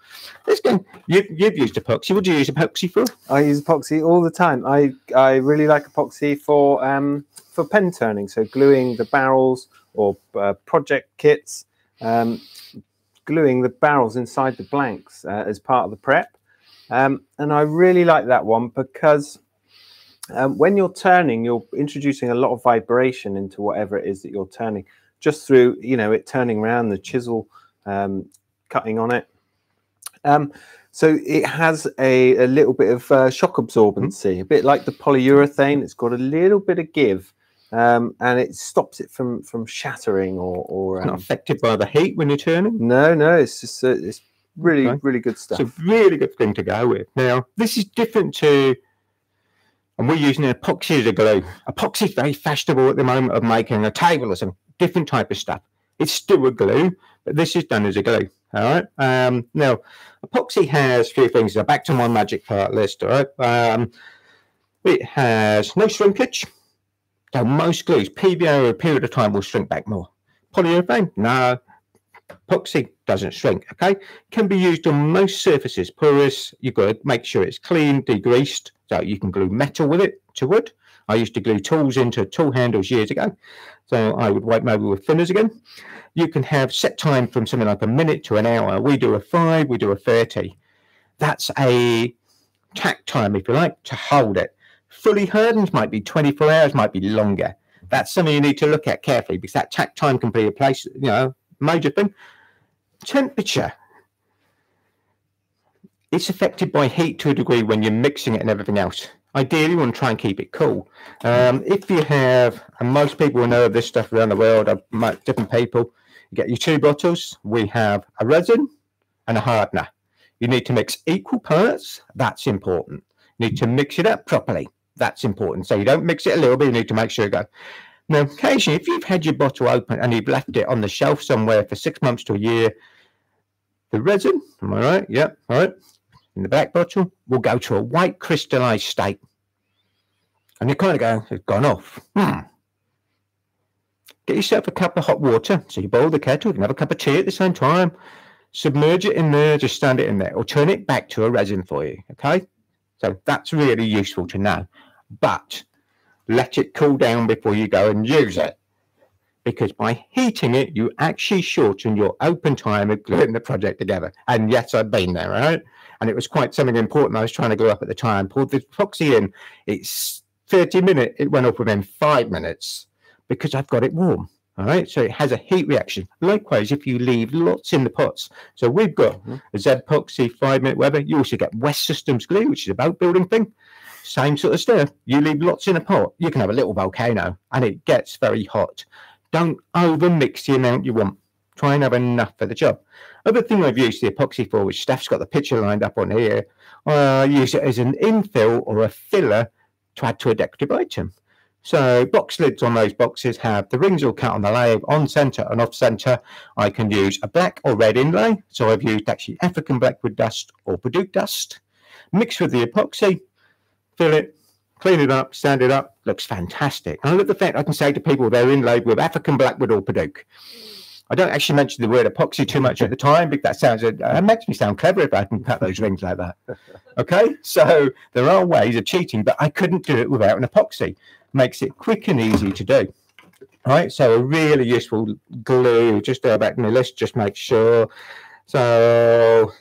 again, you've used epoxy. What do you use epoxy for? I use epoxy all the time. I really like epoxy for pen turning, so gluing the barrels or project kits, gluing the barrels inside the blanks as part of the prep. And I really like that one because when you're turning, you're introducing a lot of vibration into whatever it is that you're turning, just through, you know, it turning around, the chisel cutting on it. So it has a little bit of shock absorbency, a bit like the polyurethane. It's got a little bit of give, and it stops it from shattering or not affected by the heat when you're turning. No, it's just it's really okay. Really good stuff. It's a really good thing to go with. Now this is different to. And we're using an epoxy as a glue. Epoxy is very fashionable at the moment of making a table or some different type of stuff. It's still a glue, but this is done as a glue. All right. Now, epoxy has a few things. So back to my magic part list. All right. It has no shrinkage. So most glues, PVA over a period of time will shrink back more. Polyurethane, no. Epoxy doesn't shrink. Okay. Can be used on most surfaces. Porous. You've got to make sure it's clean, degreased. So you can glue metal with it to wood. I used to glue tools into tool handles years ago. So I would wipe them over with thinners again. You can have set time from something like a minute to an hour. We do a 5, we do a 30. That's a tack time, if you like, to hold it. Fully hardened might be 24 hours, might be longer. That's something you need to look at carefully because that tack time can be a place, you know, major thing. Temperature. It's affected by heat to a degree when you're mixing it and everything else. Ideally, you want to try and keep it cool. If you have, and most people will know of this stuff around the world, I've met different people, you get your 2 bottles. We have a resin and a hardener. You need to mix equal parts. That's important. You need to mix it up properly. That's important. So you don't mix it a little bit. You need to make sure it goes. Now, occasionally, if you've had your bottle open and you've left it on the shelf somewhere for 6 months to a year, the resin, am I right? Yep, all right. In the black bottle, will go to a white crystallized state. And you kind of go, it's gone off. Get yourself a cup of hot water. So you boil the kettle, you can have a cup of tea at the same time. Submerge it in there, just stand it in there. Or turn it back to a resin for you, okay? So that's really useful to know. But let it cool down before you go and use it. Because by heating it, you actually shorten your open time of gluing the project together. And yes, I've been there, right? And it was quite something important I was trying to glue up at the time. Pulled the epoxy in. It's 30 minutes. It went off within 5 minutes because I've got it warm. All right. So it has a heat reaction. Likewise, if you leave lots in the pots. So we've got a Z-epoxy 5-minute Weber. You also get West Systems glue, which is a boat building thing. Same sort of stuff. You leave lots in a pot. You can have a little volcano and it gets very hot. Don't overmix the amount you want. Try and have enough for the job. Other thing I've used the epoxy for, which Steph's got the picture lined up on here, I use it as an infill or a filler to add to a decorative item. So box lids on those boxes have the rings all cut on the lathe, on centre and off centre. I can use a black or red inlay. So I've used actually African blackwood dust or Paduke dust. Mixed with the epoxy, fill it. Clean it up, stand it up, looks fantastic. And I look at the fact I can say to people they're inlaid with African blackwood or Paduke. I don't actually mention the word epoxy too much at the time because that sounds, it makes me sound clever if I can cut those rings like that. Okay, so there are ways of cheating, but I couldn't do it without an epoxy. Makes it quick and easy to do. All right, so a really useful glue. Just go back to my list, just make sure. So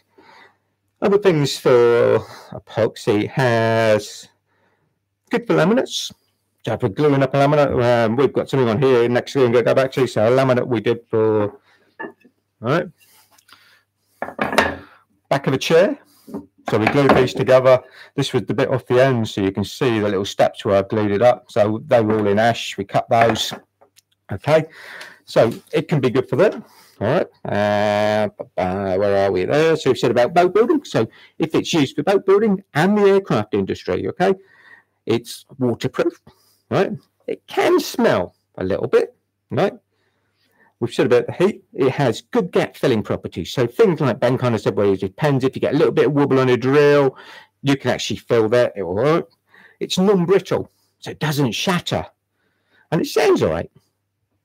other things for epoxy has. Good for laminates, So if we're gluing up a laminate, we've got something on here next thing I'm going to go back to. So a laminate we did for, all right, back of a chair. So we glued these together. This was the bit off the end, so you can see the little steps where I glued it up. So they were all in ash. We cut those. Okay, so it can be good for that. All right, where are we there? So we've said about boat building. So if it's used for boat building and the aircraft industry, okay, it's waterproof, right? It can smell a little bit, right? We've said about the heat. It has good gap filling properties. So things like Ben kind of said, where it depends. If you get a little bit of wobble on a drill, you can actually fill that. It will work. It's non-brittle, so it doesn't shatter. And it sounds all right.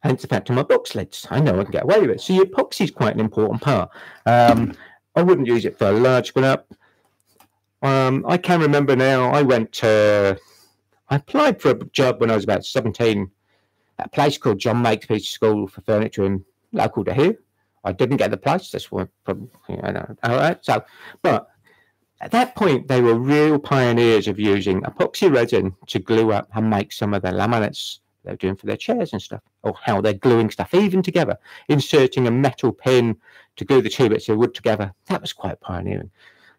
Hence the fact of my box lids. I know I can get away with it. So your epoxy is quite an important part. I wouldn't use it for a large one up. I can remember now, I applied for a job when I was about 17 at a place called John Makepeace School for Furniture in local to here. I didn't get the place. That's what probably, I know. All right. So, but at that point, they were real pioneers of using epoxy resin to glue up and make some of the laminates they're doing for their chairs and stuff, or how they're gluing stuff even together, inserting a metal pin to glue the two bits of wood together. That was quite pioneering.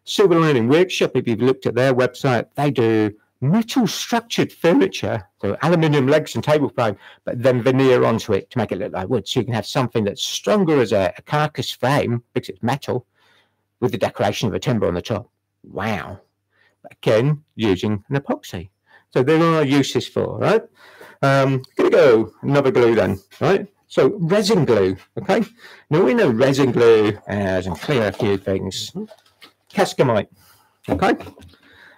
Silver Lining Workshop, if you've looked at their website, they do metal structured furniture, so aluminium legs and table frame, but then veneer onto it to make it look like wood. So you can have something that's stronger as a carcass frame because it's metal with the decoration of a timber on the top. Wow. Again, using an epoxy. So there are uses for, right? Gonna go another glue then, right? So resin glue, okay? Now we know resin glue as and clear a few things. Cascamite, okay?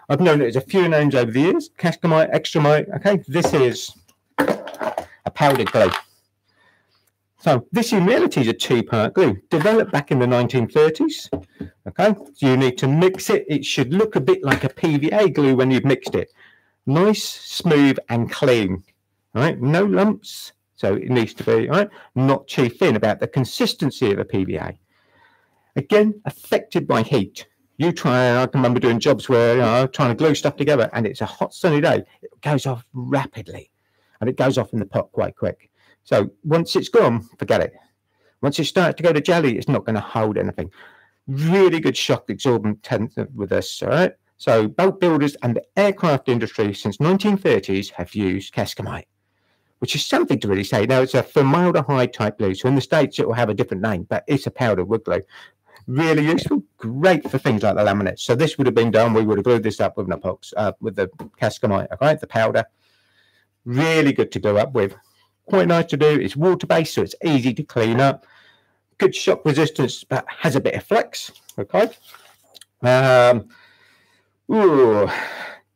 I've known it as a few names over the years. Cascamite, extramite, okay? This is a powdered glue. So this in reality is a two-part glue, developed back in the 1930s, okay? So you need to mix it. It should look a bit like a PVA glue when you've mixed it. Nice, smooth and clean, right? No lumps, so it needs to be, right? Not too thin, about the consistency of a PVA. Again, affected by heat. You try, I can remember doing jobs where, you know, trying to glue stuff together and it's a hot sunny day, it goes off rapidly and it goes off in the pot quite quick. So once it's gone, forget it. Once it starts to go to jelly, it's not going to hold anything. Really good shock absorbent with this, all right? So boat builders and the aircraft industry since 1930s have used Cascamite, which is something to really say. Now, it's a formaldehyde type glue. So in the States, it will have a different name, but it's a powdered wood glue. Really useful, great for things like the laminates. So this would have been done. We would have glued this up with an epoxy, with the Cascamite, okay, the powder. Really good to glue up with. Quite nice to do. It's water-based, so it's easy to clean up. Good shock resistance, but has a bit of flex, okay? Ooh,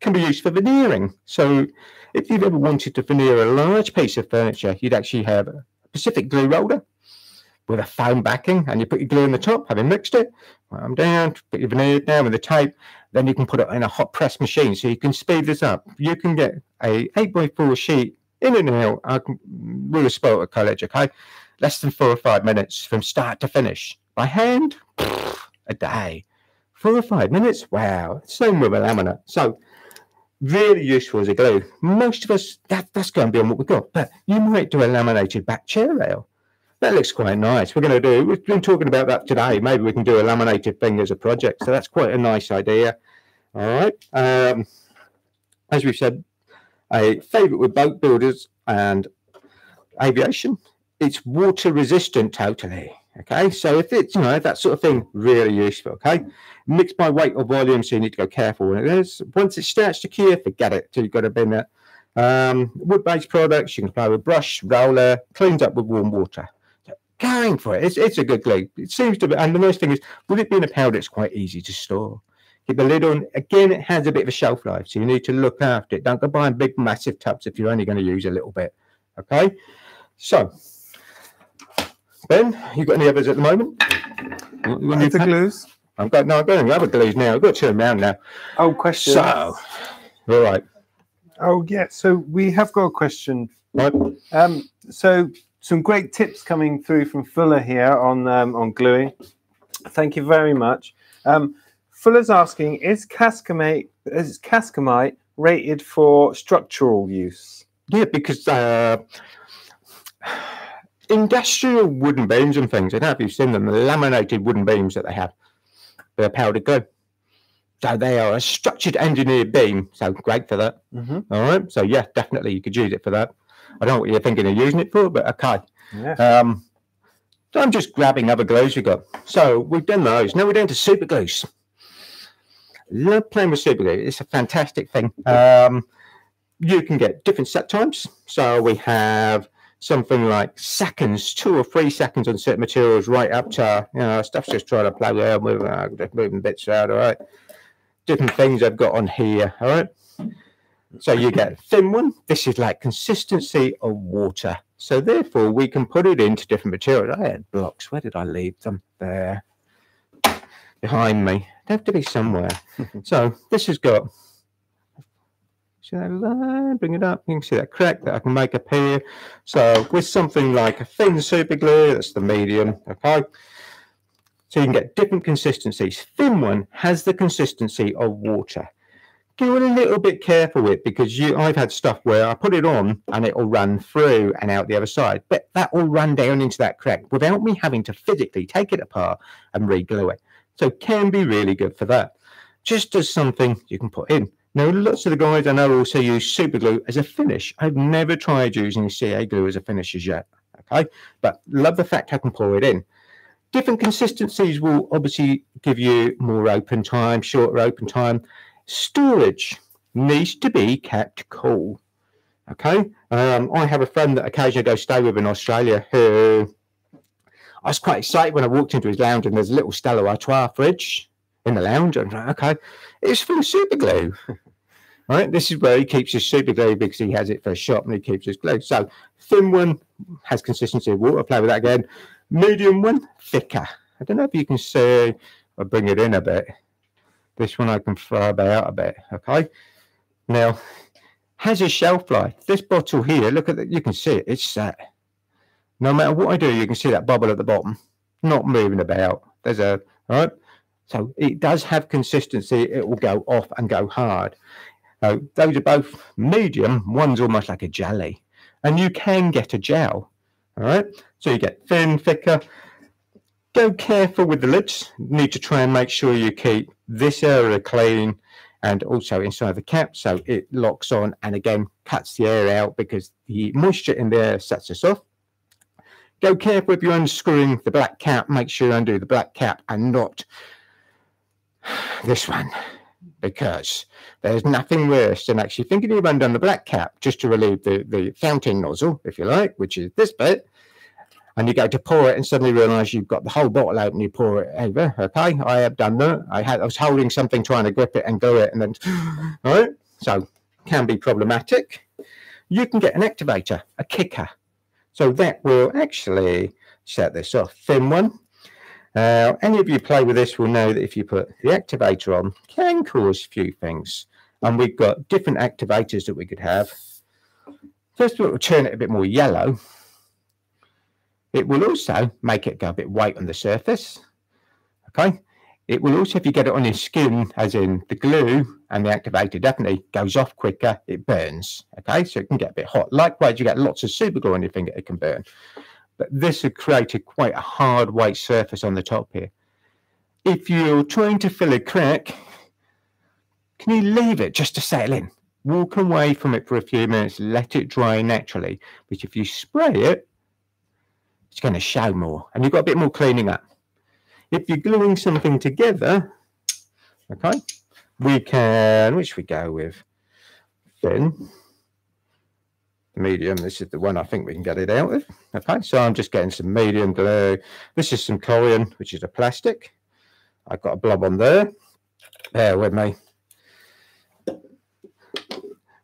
can be used for veneering. So if you've ever wanted to veneer a large piece of furniture, you'd actually have a Pacific glue roller with a foam backing, and you put your glue on the top, having mixed it, I'm down, put your veneer down with the tape, then you can put it in a hot press machine, so you can speed this up. You can get a 8x4 sheet in and out. We were spoiled at college, okay? Less than 4 or 5 minutes from start to finish. By hand, a day. 4 or 5 minutes, wow. Same with a laminate. So really useful as a glue. Most of us, that's going to be on what we've got, but you might do a laminated back chair rail. That looks quite nice. We've been talking about that today. Maybe we can do a laminated thing as a project. So that's quite a nice idea. All right. As we've said, a favourite with boat builders and aviation, it's water resistant totally. Okay, so if it's, you know, that sort of thing, really useful, okay? Mixed by weight or volume, so you need to go careful when it is. Once it starts to cure, forget it, so you've got to bin it. Wood-based products, you can apply with brush, roller, cleans up with warm water. So going for it, it's a good glue. It seems to be, and the nice thing is, with it being a powder, it's quite easy to store. Keep the lid on. Again, it has a bit of a shelf life, so you need to look after it. Don't go buying big, massive tubs if you're only going to use a little bit, okay? So... Ben, you got any others at the moment? You need the glues? I'm going to have a glues now. I've got to turn around now. Oh, question. So, all right. Oh, yeah. So we have got a question. Right. So some great tips coming through from Fuller here on gluing. Thank you very much. Fuller's asking, is Cascamite rated for structural use? Yeah, because industrial wooden beams and things, I don't know if you've seen them, the laminated wooden beams that they have, they're powdered glue. So they are a structured engineered beam, so great for that. All right, so yeah, definitely you could use it for that. I don't know what you're thinking of using it for, but okay. Yeah. So I'm just grabbing other glues we've got. So we've done those. Now we're down to super glues. Love playing with super glue. It's a fantastic thing. You can get different set times. So we have something like seconds, 2 or 3 seconds on certain materials, right up to, you know, stuff's just trying to play there, moving bits out, all right. Different things I've got on here, all right. So you get a thin one. This is like consistency of water. So therefore, we can put it into different materials. I had blocks. Where did I leave them? There. Behind me. They have to be somewhere. So this has got... See that line? Bring it up. You can see that crack that I can make up here. So with something like a thin super glue, that's the medium, okay? So you can get different consistencies. Thin one has the consistency of water. Get a little bit careful with, because I've had stuff where I put it on and it will run through and out the other side, but that will run down into that crack without me having to physically take it apart and re-glue it. So it can be really good for that. Just as something you can put in. Now, lots of the guys I know also use super glue as a finish. I've never tried using CA glue as a finish as yet, okay? But love the fact I can pour it in. Different consistencies will obviously give you more open time, shorter open time. Storage needs to be kept cool, okay? I have a friend that occasionally I go stay with in Australia who... I was quite excited when I walked into his lounge and there's a little Stella Artois fridge in the lounge. I'm like, okay, it's full of super glue. Right, this is where he keeps his super glue because he has it for a shop and he keeps his glue. So thin one has consistency of water, play with that again. Medium one, thicker. I don't know if you can see, I'll bring it in a bit. This one I can fab out a bit, okay? Now, has a shelf life. This bottle here, look at that, you can see it, it's set. No matter what I do, you can see that bubble at the bottom, not moving about. There's a, all right? So it does have consistency. It will go off and go hard. Now, those are both medium. One's almost like a jelly. And you can get a gel, all right? So you get thin, thicker. Go careful with the lids. You need to try and make sure you keep this area clean and also inside the cap so it locks on and, again, cuts the air out because the moisture in the air sets us off. Go careful if you're unscrewing the black cap. Make sure you undo the black cap and not this one, because there's nothing worse than actually thinking you've undone the black cap just to relieve the fountain nozzle, if you like, which is this bit, and you go to pour it and suddenly realise you've got the whole bottle out and you pour it over. Okay, I have done that. I was holding something, trying to grip it and glue it, and then all right, so can be problematic. You can get an activator, a kicker. So that will actually set this off. Thin one. Any of you play with this will know that if you put the activator on, can cause a few things. And we've got different activators that we could have. First of all, it will turn it a bit more yellow. It will also make it go a bit white on the surface. Okay. It will also, if you get it on your skin, as in the glue and the activator, definitely goes off quicker. It burns, okay? So it can get a bit hot. Likewise, you get lots of super glue on your finger, it can burn. But this has created quite a hard white surface on the top here. If you're trying to fill a crack, can you leave it just to settle in? Walk away from it for a few minutes, let it dry naturally. But if you spray it, it's going to show more. And you've got a bit more cleaning up. If you're gluing something together, okay, we can, which we go with thin, medium. This is the one I think we can get it out with. Okay, so I'm just getting some medium glue. This is some Corian, which is a plastic. I've got a blob on there. Bear with me.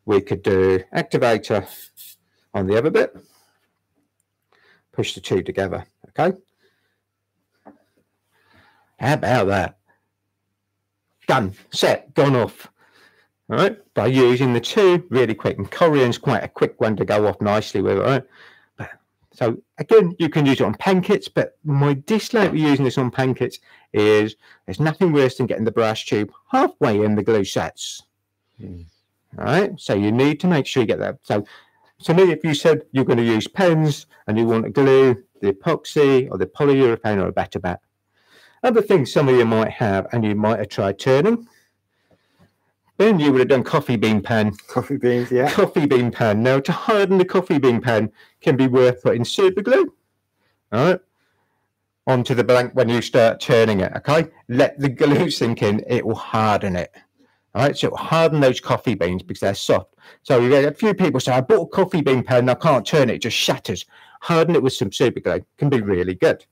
We could do activator on the other bit. Push the two together, okay? How about that? Done, set, gone off. All right, by using the two really quick. And Corian's quite a quick one to go off nicely with, all right? But, so, again, you can use it on pen kits, but my dislike with using this on pen kits is there's nothing worse than getting the brush tube halfway in the glue sets. All right, so you need to make sure you get that. So To me, if you said you're going to use pens and you want to glue the epoxy or the polyurethane or a better bat, other things some of you might have, and you might have tried turning. Then you would have done coffee bean pen. Coffee beans, yeah. Coffee bean pen. Now, to harden the coffee bean pen can be worth putting super glue, all right, onto the blank when you start turning it, okay? Let the glue sink in. It will harden it. All right, so it will harden those coffee beans because they're soft. So you get a few people say, I bought a coffee bean pen, I can't turn it, it just shatters. Harden it with some super glue. Can be really good.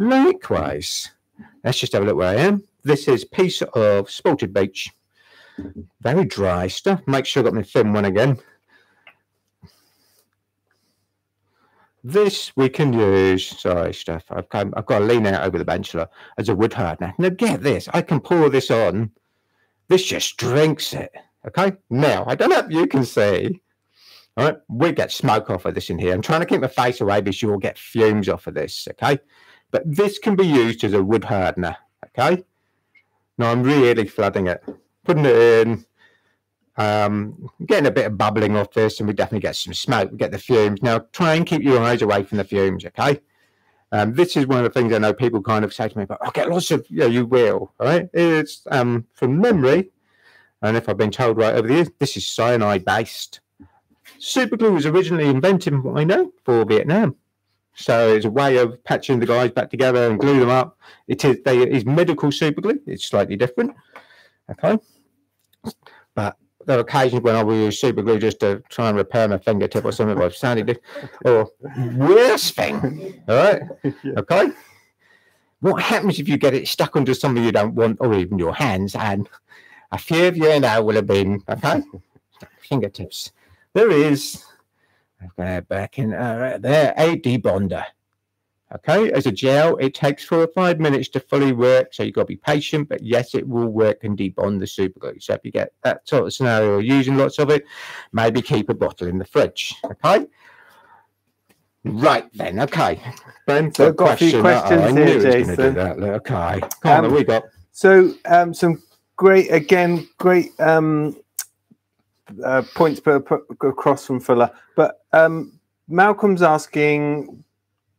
Likewise, let's just have a look where I am. This is a piece of spotted beech. Very dry stuff. Make sure I got my thin one again. This we can use, sorry, Steph, I've got to lean out over the bench a lot, as a wood hardener. Now get this, I can pour this on. This just drinks it, okay? Now, I don't know if you can see, all right, we get smoke off of this in here. I'm trying to keep my face away because you'll get fumes off of this, okay? But this can be used as a wood hardener, okay? Now, I'm really flooding it, putting it in, getting a bit of bubbling off this, and we definitely get some smoke, we get the fumes. Now, try and keep your eyes away from the fumes, okay? This is one of the things I know people kind of say to me, but I get lots of, yeah, you will, all right? It's from memory, and if I've been told right over the years, this is cyanide-based. Super glue was originally invented, what I know, for Vietnam. So it's a way of patching the guys back together and glue them up. It is medical super glue. It's slightly different, okay? But there are occasions when I will use super glue just to try and repair my fingertip or something I've sanded, or worse thing, all right? Yeah. Okay? What happens if you get it stuck under something you don't want, or even your hands, and a few of you and I will have been, okay? Fingertips. There is, I'm going to back in, right there, a debonder. Okay, as a gel, it takes 4 or 5 minutes to fully work, so you've got to be patient, but yes, it will work and debond the super glue. So if you get that sort of scenario or using lots of it, maybe keep a bottle in the fridge, okay? Right then, okay. Ben's got a few questions I knew here, Jason. Do that. Look, okay, come on, we got. So some great, again, great points across from Fuller, but Malcolm's asking,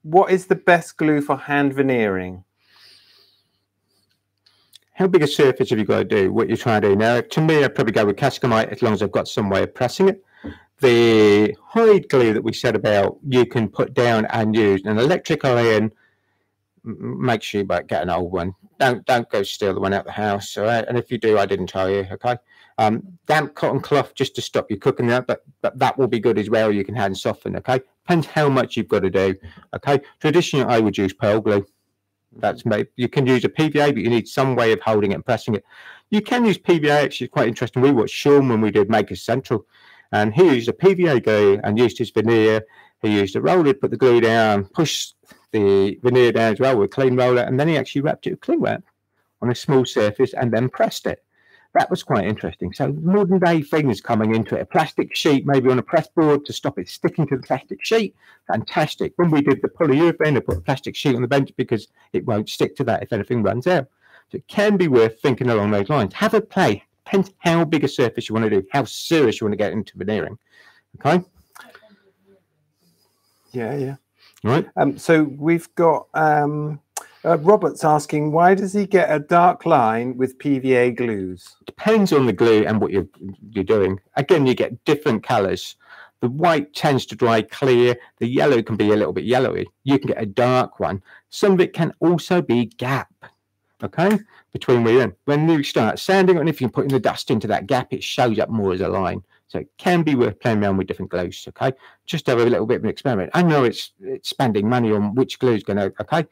what is the best glue for hand veneering? How big a surface have you got to do? What you're trying to do now? To me, I'd probably go with Cascamite as long as I've got some way of pressing it. The hide glue that we said about, you can put down and use an electric iron. Make sure you get an old one. Don't go steal the one out the house, all right? And if you do, I didn't tell you, okay? Damp cotton cloth just to stop you cooking that, but that will be good as well. You can hand soften, okay? Depends how much you've got to do, okay? Traditionally, I would use pearl glue. That's made. You can use a PVA, but you need some way of holding it and pressing it. You can use PVA, actually, it's quite interesting. We watched Sean when we did Maker's Central, and he used a PVA glue and used his veneer. He used a roller, put the glue down, pushed the veneer down as well with a cling roller, and then he actually wrapped it with cling wrap on a small surface and then pressed it. That was quite interesting. So modern day things coming into it. A plastic sheet, maybe on a press board to stop it sticking to the plastic sheet. Fantastic. When we did the polyurethane, I put a plastic sheet on the bench because it won't stick to that if anything runs out. So it can be worth thinking along those lines. Have a play. Depends how big a surface you want to do, how serious you want to get into veneering. Okay? Yeah, yeah. All right. So we've got... Robert's asking, why does he get a dark line with PVA glues? Depends on the glue and what you're doing. Again, you get different colours. The white tends to dry clear. The yellow can be a little bit yellowy. You can get a dark one. Some of it can also be gap, okay, between where you're in. When you start sanding, and if you put in the dust into that gap, it shows up more as a line. So it can be worth playing around with different glues, okay? Just have a little bit of an experiment. I know it's spending money on which glue is going to, okay?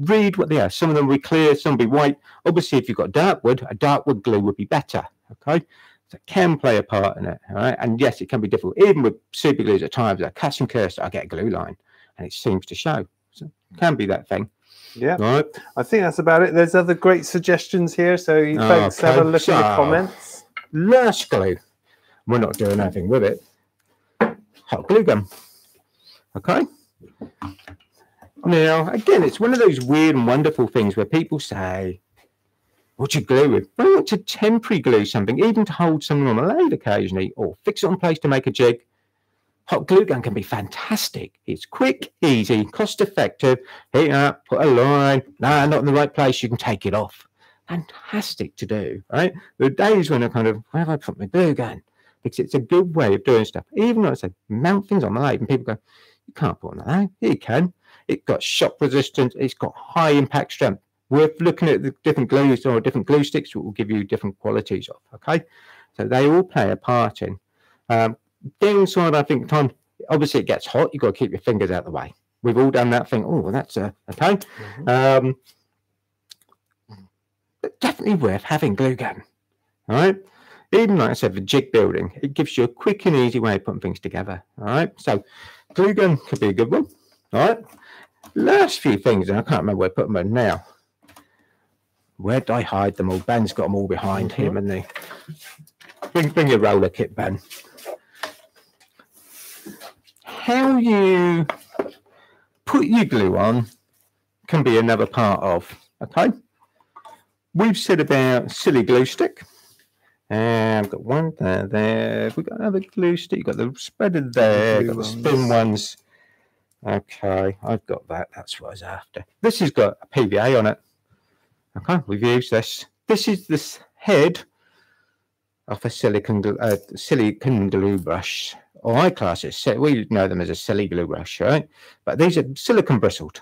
Read what they are. Some of them will be clear, some will be white. Obviously, if you've got dark wood, a dark wood glue would be better, okay? So it can play a part in it, all right? And yes, it can be difficult. Even with super glues at times, I cut and curse, I get a glue line, and it seems to show. So it can be that thing. Yeah, all right. I think that's about it. There's other great suggestions here, so you folks have a look at the comments. Lash glue. We're not doing anything with it. Hot glue gun. Okay. Now, again, it's one of those weird and wonderful things where people say, what do you glue with? Well, I want to temporary glue something, even to hold something on a lathe occasionally, or fix it on place to make a jig. Hot glue gun can be fantastic. It's quick, easy, cost effective. Heat up, put a line. No, not in the right place. You can take it off. Fantastic to do, right? The days when I kind of, where have I put my glue gun? Because it's a good way of doing stuff. Even though I say mount things on the lathe and people go, you can't put on the lathe. You can. It's got shock resistance. It's got high impact strength. Worth looking at the different glues or different glue sticks will give you different qualities of, okay? So they all play a part in. Downside, I think, time, obviously it gets hot. You've got to keep your fingers out of the way. We've all done that thing. Oh, well, that's okay. Definitely worth having glue gun, all right? Even like I said, for jig building, it gives you a quick and easy way of putting things together, all right? So glue gun could be a good one, all right? Last few things, and I can't remember where I put them in now. Where did I hide them all? Ben's got them all behind him, and they bring your roller kit, Ben. How you put your glue on can be another part of, okay? We've said about silly glue stick. I've got one there. Have we got another glue stick? You've got the spreader there, got the spin ones. Okay, I've got that. That's what I was after. This has got a PVA on it. Okay, we've used this. This is this head of a silicone glue brush, or I class it. We know them as a silly glue brush, right? But these are silicone bristled.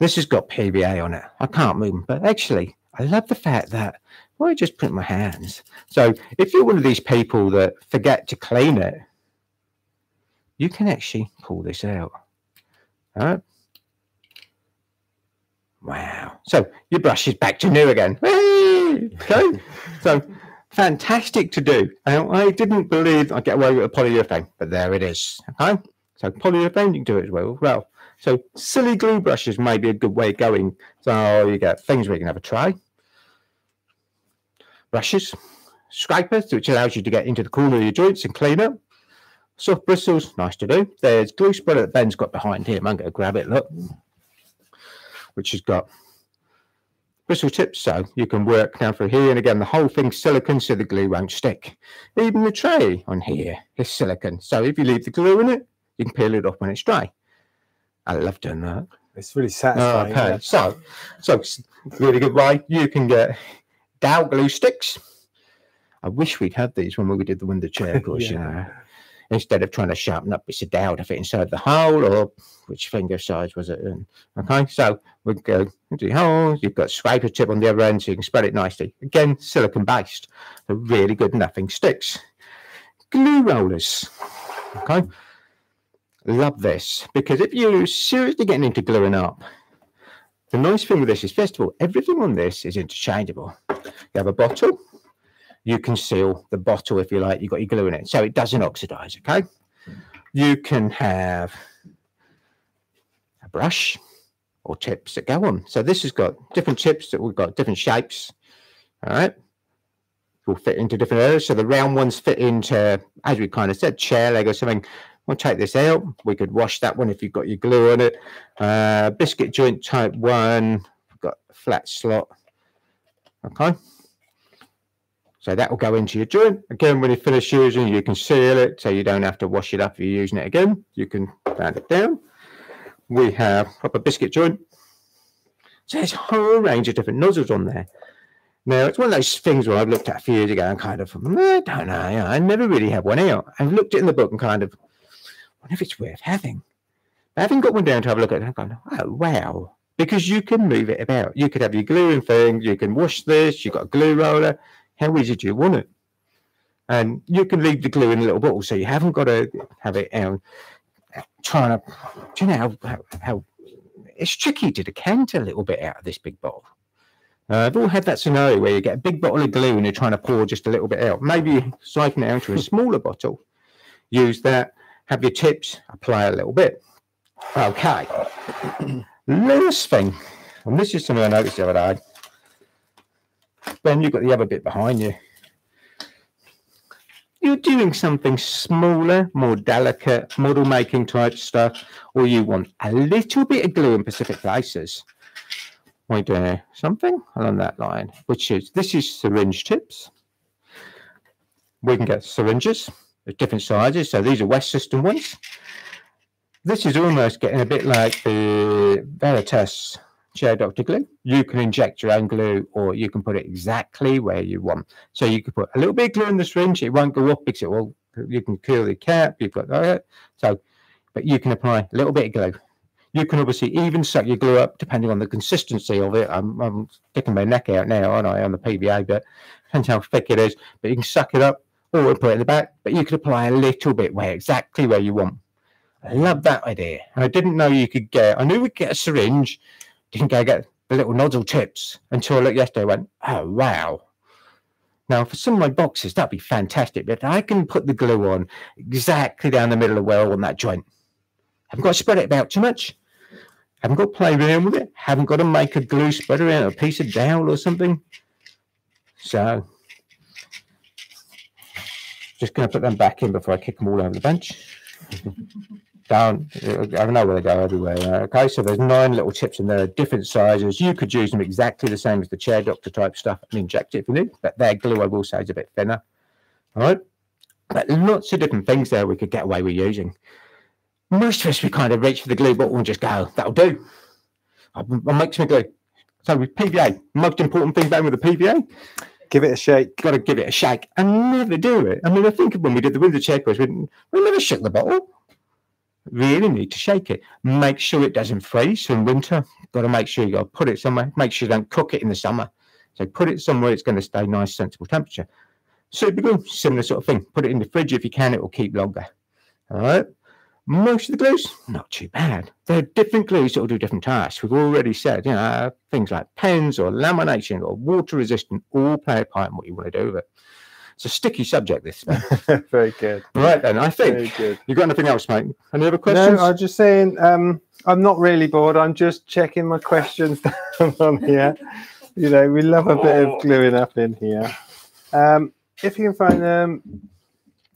This has got PVA on it. I can't move them, but actually, I love the fact that I just print my hands. So if you're one of these people that forget to clean it, you can actually pull this out. All right. Wow. So your brush is back to new again. Whee! Okay. So fantastic to do. Now, I didn't believe I'd get away with a polyurethane, but there it is. Okay. So polyurethane, you can do it as well. Well, so silly glue brushes may be a good way of going. So you get things where you can have a tray. Brushes, scrapers, which allows you to get into the corner of your joints and clean up. Soft bristles, nice to do. There's glue spreader that Ben's got behind him. I'm going to grab it, look. Which has got bristle tips, so you can work down through here. And again, the whole thing's silicone, so the glue won't stick. Even the tray on here is silicone, so if you leave the glue in it, you can peel it off when it's dry. I love doing that. It's really satisfying. Okay, yeah. So really good way. You can get dowel glue sticks. I wish we'd had these when we did the window chair course, yeah. You know. Instead of trying to sharpen up, it's a dowel to fit inside the hole, or which finger size was it in? Okay, so we go into the holes. You've got scraper tip on the other end, so you can spread it nicely. Again, silicone based, so really good, nothing sticks. Glue rollers, okay. Love this, because if you're seriously getting into gluing up, the nice thing with this is, first of all, everything on this is interchangeable. You have a bottle. You can seal the bottle if you like. You've got your glue in it, so it doesn't oxidize, okay? You can have a brush or tips that go on. So this has got different tips that we've got different shapes, all right? Will fit into different areas. So the round ones fit into, as we kind of said, chair leg or something. We'll take this out. We could wash that one if you've got your glue on it. Biscuit joint type one. We've got a flat slot, okay? So that will go into your joint. Again, when you finish using it, you can seal it, so you don't have to wash it up if you're using it again. You can round it down. We have proper biscuit joint. So there's a whole range of different nozzles on there. Now, it's one of those things where I've looked at a few years ago and kind of, I don't know, I never really had one out. I've looked it in the book and kind of, what if it's worth having? But I haven't got one down to have a look at it, I'm going, oh, wow. Because you can move it about. You could have your gluing thing. You can wash this. You've got a glue roller. How easy do you want it? And you can leave the glue in a little bottle, so you haven't got to have it out trying to, do you know how it's tricky to decant a little bit out of this big bottle. I've all had that scenario where you get a big bottle of glue and you're trying to pour just a little bit out. Maybe siphon it out to a smaller bottle. Use that, have your tips, apply a little bit. Okay. Last thing, and this is something I noticed the other day. Ben, you've got the other bit behind you. You're doing something smaller, more delicate, model-making type stuff, or you want a little bit of glue in specific places. We do something along that line, which is, this is syringe tips. We can get syringes. of different sizes. So these are West System ones. This is almost getting a bit like the Veritas Chair Doctor glue. You can inject your own glue, or you can put it exactly where you want. So you can put a little bit of glue in the syringe, it won't go up because it will, you can curl the cap, you've got that. So, but you can apply a little bit of glue. You can obviously even suck your glue up depending on the consistency of it. I'm sticking my neck out now, aren't I, on the PVA, but depends how thick it is. But you can suck it up or put it in the back, but you can apply a little bit where exactly where you want. I love that idea. And I didn't know you could get, I knew we'd get a syringe, didn't go get the little nozzle tips until I looked yesterday. I went, oh, wow. Now, for some of my boxes, that'd be fantastic. But I can put the glue on exactly down the middle of where I want that joint. Haven't got to spread it about too much. Haven't got to play around with it. Haven't got to make a glue spreader out of a piece of dowel or something. So, just going to put them back in before I kick them all over the bench. Down, I know where they go everywhere. Okay, so there's 9 little tips in there, different sizes. You could use them exactly the same as the Chair Doctor type stuff and inject it if you need, but their glue, I will say, is a bit thinner. All right, but lots of different things there we could get away with using. Most of us, we kind of reach for the glue bottle and just go, that'll do. I'll make some glue. So with PVA, most important thing down with the PVA, give it a shake. Got to give it a shake and never do it. I mean, I think when we did the window checkers, we never shook the bottle. Really need to shake it. Make sure it doesn't freeze in winter. Got to make sure you put it somewhere. Make sure you don't cook it in the summer. So put it somewhere it's going to stay nice, sensible temperature. Super glue, similar sort of thing. Put it in the fridge if you can. It will keep longer. All right. Most of the glues, not too bad. There are different glues that will do different tasks. We've already said, you know, things like pens or lamination or water resistant all play a part in what you want to do with it. It's a sticky subject, this. Very good. Right then, I think you've got anything else, mate? Any other questions? No, I'm just saying I'm not really bored. I'm just checking my questions down on here. You know, we love a bit of gluing up in here. If you can find them.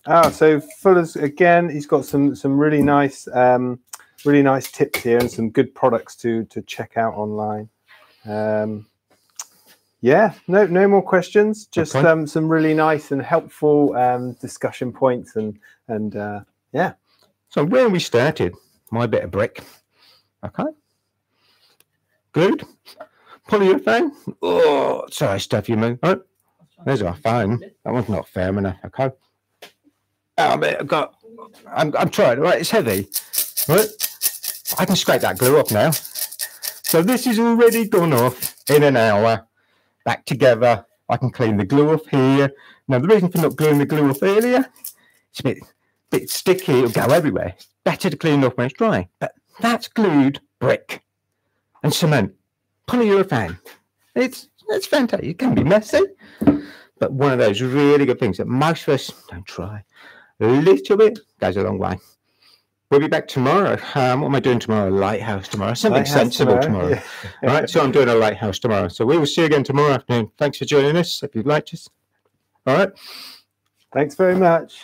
Ah, so Fuller's again. He's got some really nice tips here and some good products to check out online. Yeah, no more questions. Just okay. Some really nice and helpful discussion points and yeah. So where we started, my bit of brick, okay, glued, polyurethane. Oh, sorry, stuff you move. Oh, there's our phone. That one's not firm enough. Okay. Oh, I've got. I'm trying. Right, it's heavy. Right, I can scrape that glue off now. So this is already gone off in an hour. Back together. I can clean the glue off here. Now, the reason for not gluing the glue off earlier, it's a bit sticky. It'll go everywhere. It's better to clean it off when it's dry. But that's glued brick and cement, polyurethane. It's fantastic. It can be messy, but one of those really good things that most of us don't try. A little bit goes a long way. We'll be back tomorrow. What am I doing tomorrow? Lighthouse tomorrow. Something lighthouse sensible tomorrow. Yeah. All right, so I'm doing a lighthouse tomorrow. So we will see you again tomorrow afternoon. Thanks for joining us. If you'd like to. All right. Thanks very much.